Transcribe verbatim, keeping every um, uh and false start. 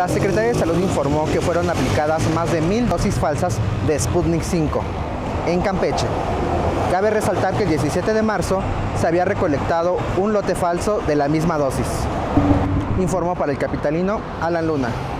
la Secretaría de Salud informó que fueron aplicadas más de mil dosis falsas de Sputnik cinco en Campeche. Cabe resaltar que el diecisiete de marzo se había recolectado un lote falso de la misma dosis. Informó para el capitalino Alan Luna.